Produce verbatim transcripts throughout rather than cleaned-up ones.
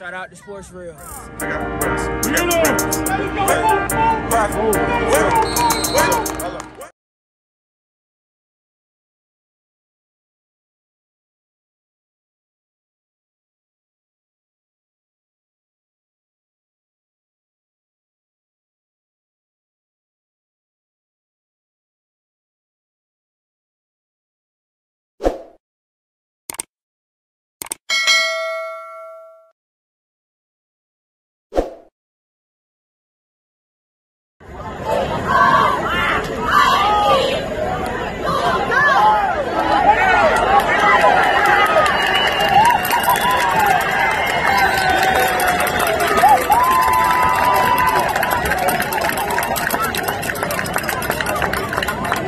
Shout out to Sportz Reel. I got rest. We got rest.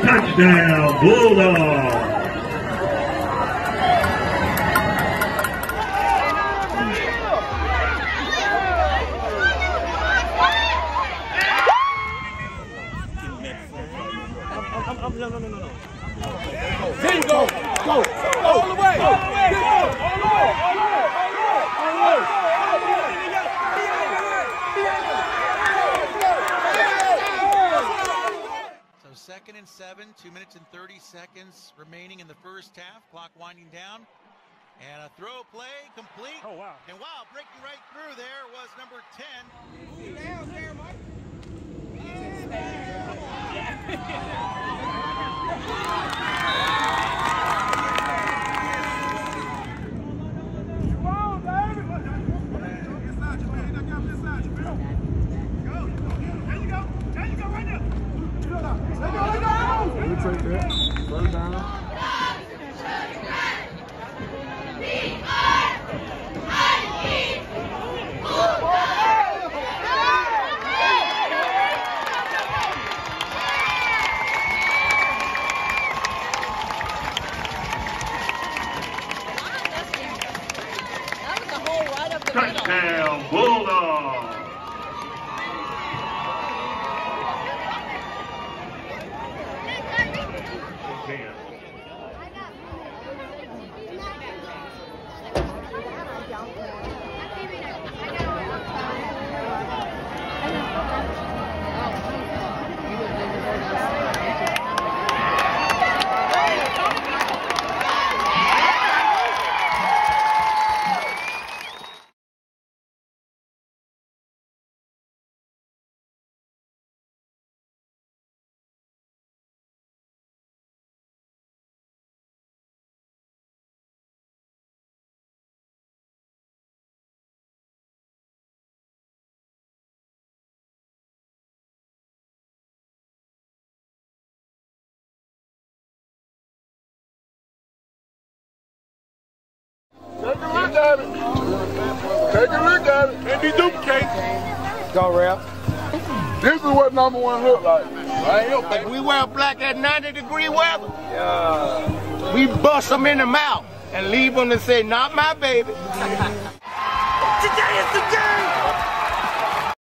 Touchdown, Bulldogs! No, no, no, no, no. Then go, go, go, all the way, all the way, all the way, all the way, all the way. Second and seven, two minutes and thirty seconds remaining in the first half. Clock winding down, and a throw play complete. Oh wow! And wow, breaking right through there was number ten. Move down there, Mike. Right there. Right down. That was a whole ride up the middle. Touchdown, Bulldogs! Take a look at it and deduplicate. Go, Ralph. This is what number one look like. Right here, baby. We wear black at ninety degree weather. Yeah. We bust them in the mouth and leave them and say, not my baby. Today is the game.